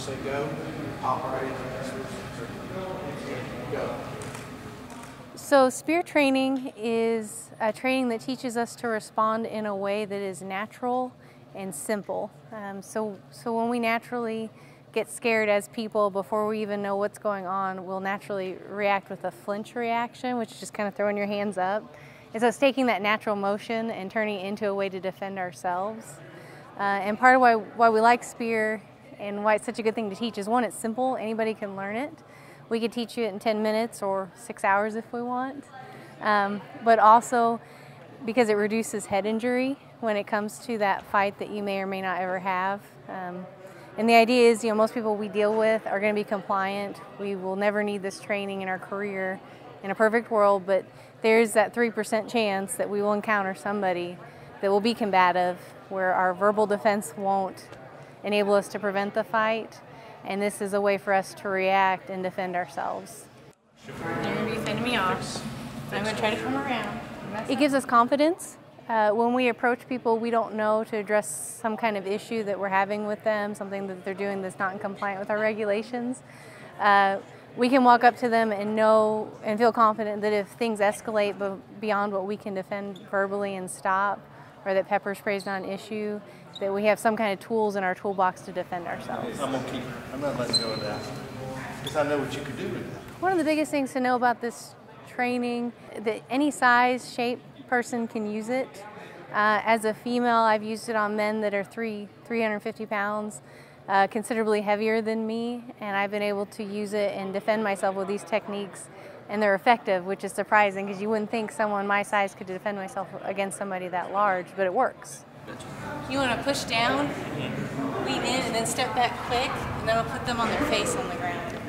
just say go, pop right in. Go. So SPEAR training is a training that teaches us to respond in a way that is natural and simple. So when we naturally get scared as people before we even know what's going on, we'll naturally react with a flinch reaction, which is just kind of throwing your hands up. And so it's taking that natural motion and turning it into a way to defend ourselves. And part of why we like SPEAR and why it's such a good thing to teach is, one, it's simple, anybody can learn it. We could teach you it in 10 minutes or 6 hours if we want, but also because it reduces head injury when it comes to that fight that you may or may not ever have. And the idea is, you know, most people we deal with are going to be compliant. We will never need this training in our career in a perfect world, but there is that 3% chance that we will encounter somebody that will be combative, where our verbal defense won't enable us to prevent the fight. And this is a way for us to react and defend ourselves. You're going to be fending me off. I'm going to try to come around. It gives us confidence. When we approach people we don't know to address some kind of issue that we're having with them, something that they're doing that's not in compliance with our regulations, we can walk up to them and know and feel confident that if things escalate beyond what we can defend verbally and stop, or that pepper spray is not an issue, that we have some kind of tools in our toolbox to defend ourselves. I'm going to keep, I'm not letting go of that, because I know what you could do with that. One of the biggest things to know about this training, that any size, shape, person can use it. As a female, I've used it on men that are 350 pounds, considerably heavier than me, and I've been able to use it and defend myself with these techniques, and they're effective, which is surprising because you wouldn't think someone my size could defend myself against somebody that large, but it works. You want to push down, lean in, and then step back quick, and that'll put them on their face on the ground.